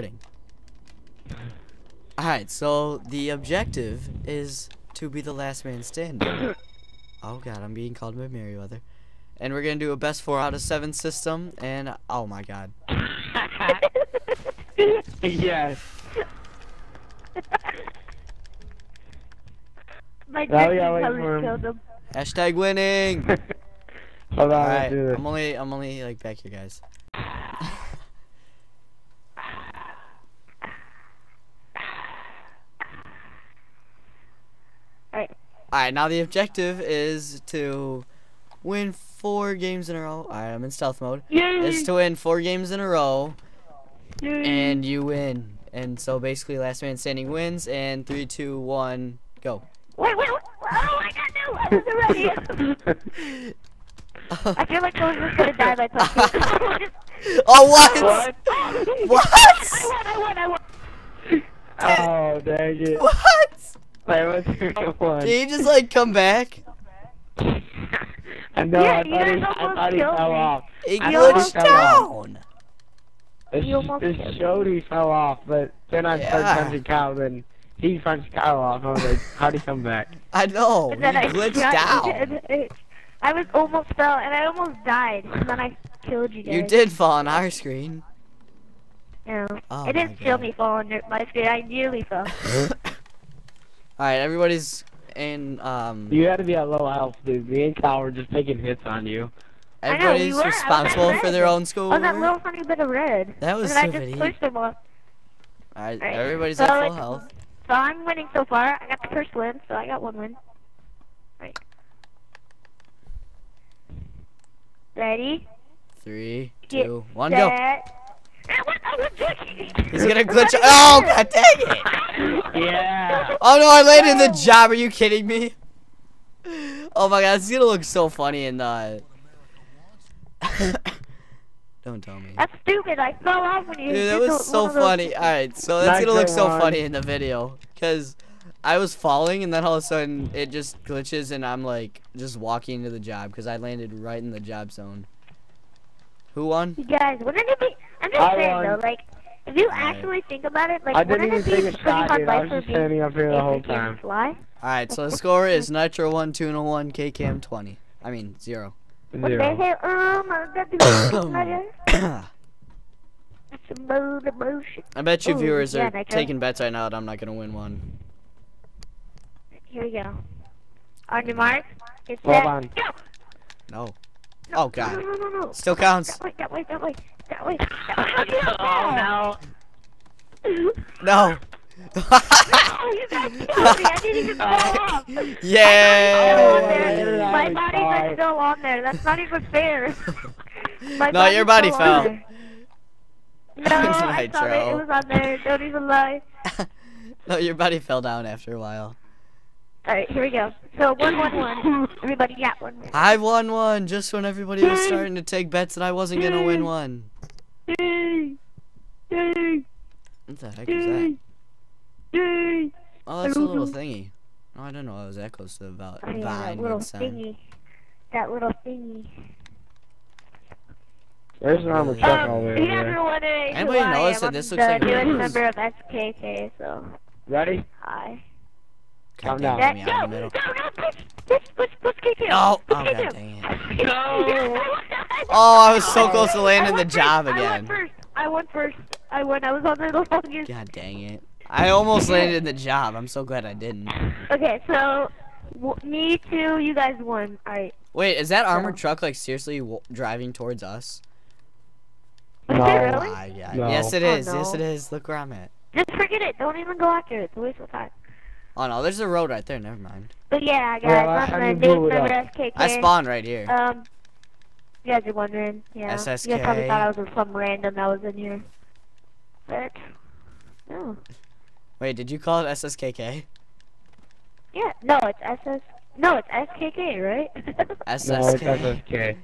recording. Alright, so the objective is to be the last man standing. Oh god, I'm being called by Merryweather. And we're gonna do a best 4 out of 7 system, and oh my god. Yes. Like, oh, yeah, him. Hashtag winning. Hold on, right. I'm only like back here, guys. Alright, now the objective is to win 4 games in a row. Alright, I'm in stealth mode. Yay! It's to win 4 games in a row. Yay! And you win. And so basically last man standing wins, and 3, 2, 1, go. Wait. Oh, I got new! I wasn't ready! I feel like I was just gonna die by touching. Oh, what? What? What? I won! Oh, dang it. What? Did he just like come back? I know, yeah, I thought he fell off. He glitched down! This showed he fell off, but then I started punching Kyle, then he punched Kyle off. I was like, how'd he come back? I know, he glitched down. I was almost fell, and I almost died, and then I killed you guys. You did fall on our screen. No, oh, it didn't kill me fall on my screen, I nearly fell. Alright, everybody's in, You had to be at low health, dude. Me and Kyle were just taking hits on you. Everybody's responsible for their own school. Oh, that little funny bit of red. That was so funny. Alright, everybody's at full health. So I'm winning so far. I got the first win, so I got 1 win. Right. Ready? 3, 2, 1, go. He's gonna glitch. Oh, god dang it! Yeah. Oh no, I landed the job. Are you kidding me? Oh my god, it's gonna look so funny and don't tell me. That's stupid. I fell off when you. Dude, that was so funny. All right, so that's gonna look so funny in the video because I was falling and then all of a sudden it just glitches and I'm like just walking into the job because I landed right in the job zone. Who won? You guys, wouldn't it be? I'm just saying though, like, if you actually think about it, like, I didn't even take a shot, dude. I was just standing up here the whole time. Alright, so the score is Nitro 1, Tuna 1, KKM 20. I mean, 0. I bet you viewers are taking bets right now that I'm not gonna win one. Here we go. On your mark, it's set, go! No. Oh god. No. Still counts. That way. No. Yeah. My body's still on there. That's not even fair. No, your body fell. No, I saw it. It was on there. Don't even lie. No, your body fell down after a while. Alright, here we go. So, 1, 1, 1. Everybody got 1 win. I won 1 just when everybody was starting to take bets and I wasn't gonna win 1. What the heck is that? Oh, that's a little thingy. Oh, I don't know. I was that close to the vine. That little thingy. That little thingy. There's an armor truck over there. Anybody notice that this looks like a member of SKK, so... Ready? Hi. Come down on me, I'm in the middle. Let's kick him. No! Oh, god dang it. No! Oh, I was so close to landing the job again. I won first. I was on the longest. God dang it. I almost landed the job. I'm so glad I didn't. Okay, so, me too, you guys won. Alright. Wait, is that armored truck, like, seriously driving towards us? No. Really? No. Yes, it is. Oh, no. Yes, it is. Look where I'm at. Just forget it. Don't even go after it. It's a waste of time. Oh no, there's a road right there, never mind. But yeah, guys, I spawned right here. You guys are wondering, yeah. SSK. You guys probably thought I was some random that was in here. But, no. Wait, did you call it SSKK? Yeah, no, it's SKK, right? SSK. No, it's SSK.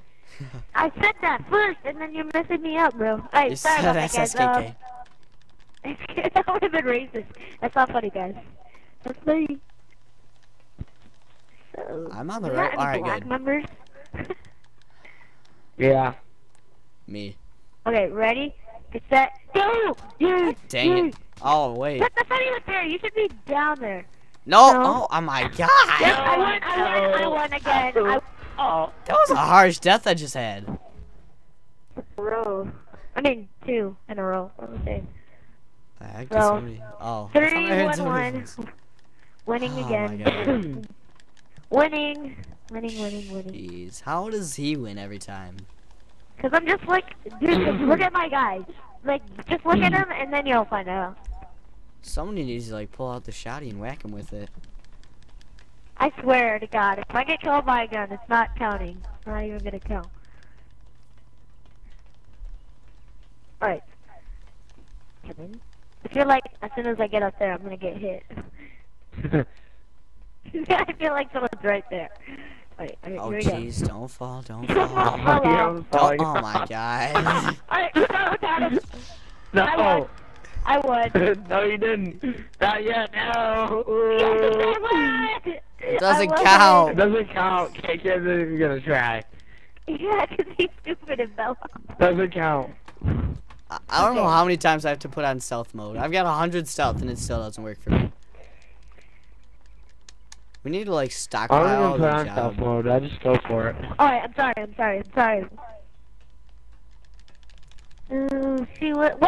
I said that first, and then you're messing me up, bro. Alright, you sorry about SSKK. That would have been racist. That's not funny, guys. So, I'm on the road. Alright, good. Members? Yeah. Me. Okay, ready? It's that. No! You! Dang it. Oh, wait. That's not even fair. You should be down there. No! No. Oh, my God! Yes, I won again. Oh. That was a harsh death I just had. Row. I mean, 2 in a row. Okay. I guess somebody... Oh. 3-1-1. Winning again. Winning. Jeez, how does he win every time? Cause I'm just like, dude, just look at my guys. Like, just look at him and then you'll find out. Somebody needs to like pull out the shotty and whack him with it. I swear to God, if I get killed by a gun, it's not counting. I'm not even gonna count. Alright. I feel like as soon as I get up there, I'm gonna get hit. I feel like someone's right there. Wait, oh jeez, don't fall. Oh my God. I won. No, you didn't. Not yet, no. Yes, I won. It doesn't count. KKamm isn't even gonna try. Yeah, because he's stupid and fell off. Doesn't count. I don't know how many times I have to put on stealth mode. I've got 100 stealth and it still doesn't work for me. We need to like stockpile. I don't even put on stealth mode. I just go for it. Alright, I'm sorry. See what?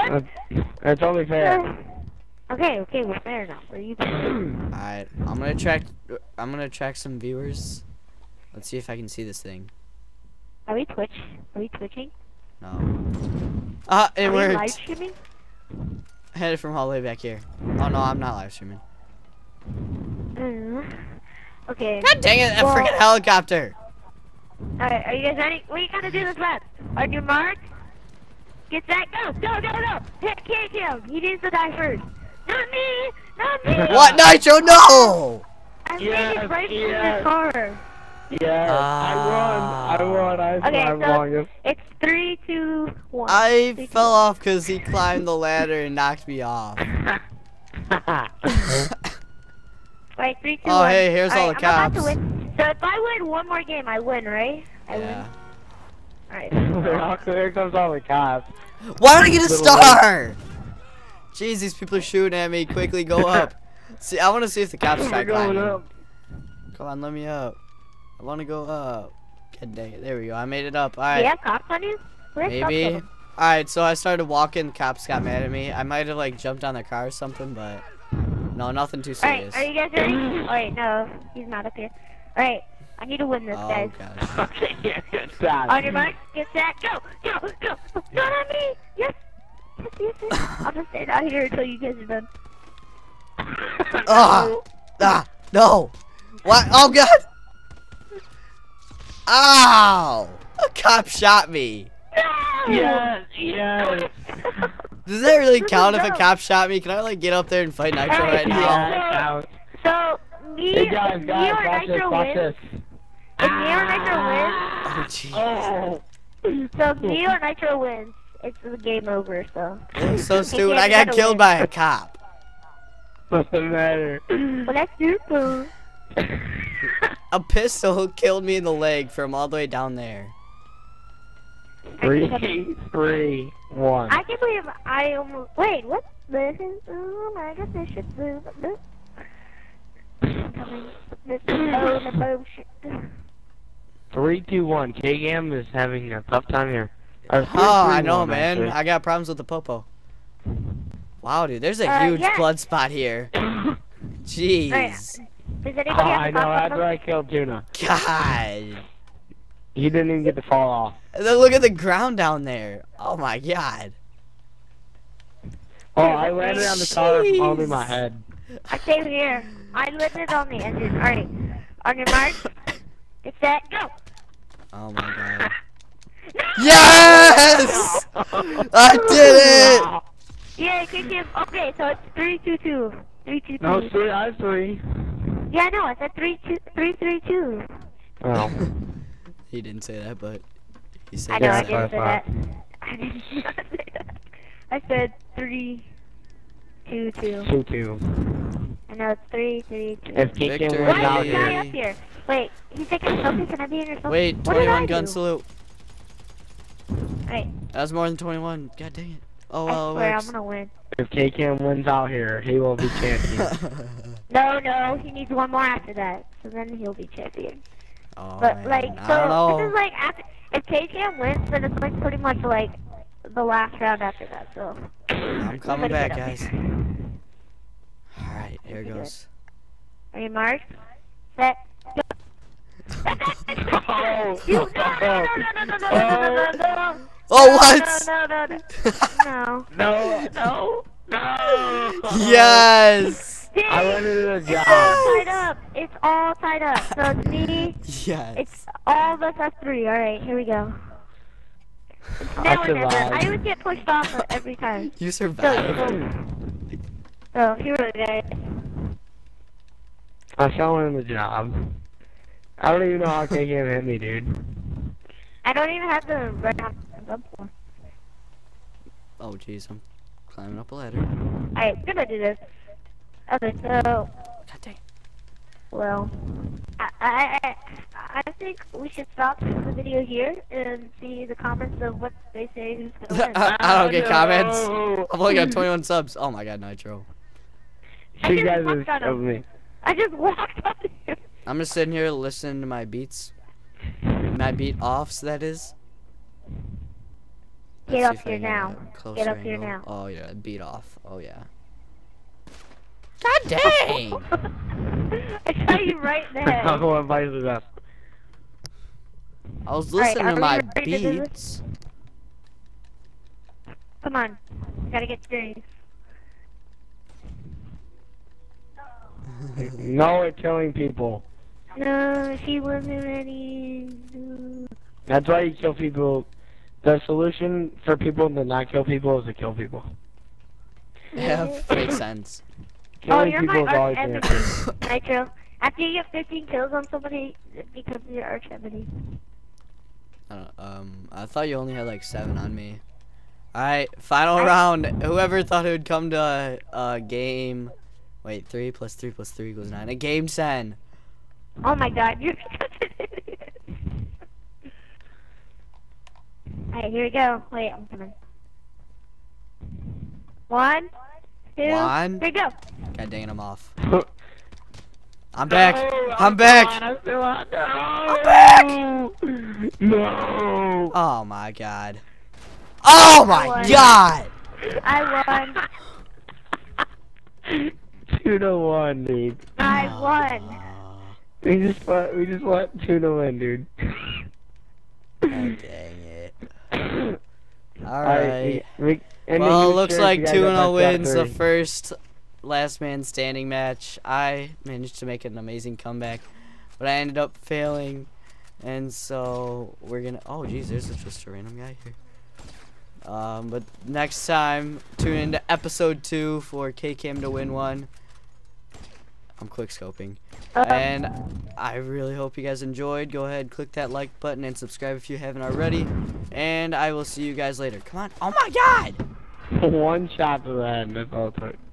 That's only fair. Okay, we're fair now. Where are you? Alright, I'm gonna attract some viewers. Let's see if I can see this thing. Are we twitching? No. It worked. Are we live streaming? I had it from all the way back here. Oh no, I'm not live streaming. Okay. God dang it, well, a freaking helicopter! Alright, are you guys ready? We gotta do this last. Are you marked? Get that, go! Hit him! He needs to die first. Not me! What, Nitro, no! I'm right in the car. Yeah, I won. I won. It's 3-2-1. I fell off because he climbed the ladder and knocked me off. Right, 3-2-1. Oh, hey, here's all the cops. I'm about to win. So if I win one more game, I win, right? I win. Alright. Here comes all the cops. Why don't I get a star? Jeez, these people are shooting at me. Quickly, go up. See, I want to see if the cops try climbing. Come on, let me up. I want to go up. God dang it. There we go. I made it up. Alright. Do you have cops on you? Maybe. Alright, so I started walking. Cops got mad at me. I might have, like, jumped on their car or something, but... No, nothing too serious. Alright, are you guys ready? Alright, no, he's not up here. Alright, I need to win this, guys. Oh, gosh. On your mark, get that, go! Not on me! Yes! I'll just stand out here until you guys are done. No! What? Oh, God! Ow! A cop shot me! No! Yes! Does that really count if a cop shot me? Can I like get up there and fight Nitro right now? So me or Nitro wins, it's the game over. So stupid. I got killed by a cop. Doesn't matter. Well, that's your fault. A pistol killed me in the leg from all the way down there. 3-1. I can't believe I almost. Wait, what? This is. Oh my God, this shit. This is 3-2-1. KCAM is having a tough time here. I know, man. Actually. I got problems with the popo. Wow, dude, there's a huge blood spot here. Jeez. Does anybody have I know. That's where I killed Tuna. God. He didn't even get to fall off. And then look at the ground down there. Oh my God. Oh, I landed on the car and pounded in my head. I stayed here. I landed on the engine. Alright. On your mark. Get set. Go. Oh my God. No! Yes! I did it! Yeah, KCAM. Okay, so it's 3-2-2. 3-2-2. No, 3, I have 3. Yeah, I know. I said 3-2-3-3-2. Oh. He didn't say that, but he said I know, I didn't say that. I did not say that. I said 3-2-2. 2-2. I know, it's 3-3-2. If KCAM wins out here. Why is this guy up here? Wait, he's taking a selfie? Can I be in your selfie? Wait, 21 gun salute. Alright. That was more than 21. God dang it. Oh, well, I swear I'm gonna win. If KKM wins out here, he will be champion. No, he needs one more after that, so then he'll be champion. Oh, but man. So this is like after, if KCAM wins, then it's like pretty much like the last round after that. So I'm coming back, guys. All right, here it goes. Are you marked? Set. Go. No. Oh, what? No. Yes. I wanted a job. It's all tied up. It's all tied up. So it's me. Yes. It's all of us have three. All right, here we go. I always get pushed off every time. You survived. So here we go. I shall win the job. I don't even know how KKamm hit me, dude. I don't even have to run up for. Oh jeez, I'm climbing up a ladder. Alright, we're gonna do this. Okay, so God dang. Well, I think we should stop the video here and see the comments of what they say who's gonna win. I don't get comments. I've only got 21 subs. Oh my God, Nitro. You guys are killing me. I just walked up to you. I'm just sitting here listening to my beats. My beat offs, that is. Get up here now. Get up here now. Oh yeah, beat off. Oh yeah. God dang! I saw you right there. I was listening to my beats. Come on, gotta get serious. No, we're killing people. No, she wasn't ready. That's why you kill people. The solution for people to not kill people is to kill people. Yeah, makes sense. Killing people is always an issue. Nitro, after you get 15 kills on somebody, it becomes your arch enemy. I don't know, I thought you only had like 7 on me. Alright, final round. Whoever thought it would come to a game. Wait, 3 plus 3 plus 3 equals 9. A game 10. Oh my God, you're such an idiot. Alright, here we go. Wait, I'm coming. 1, 2, 3, go. God dang it, I'm off. I'm back. I'm back. I'm back. No. Oh my God. Oh my God. I won. 2-1, dude. I won. We just want 2-1, dude. God dang it. All right. Well, it looks like Tuna wins the first last man standing match. I managed to make an amazing comeback, but I ended up failing, and so we're gonna. Oh, geez, there's just a random guy here. But next time, tune into episode 2 for KKamm to win one. I'm quickscoping, and I really hope you guys enjoyed. Go ahead, click that like button and subscribe if you haven't already. And I will see you guys later. Come on! Oh my God! 1 shot to the head. That's all it took.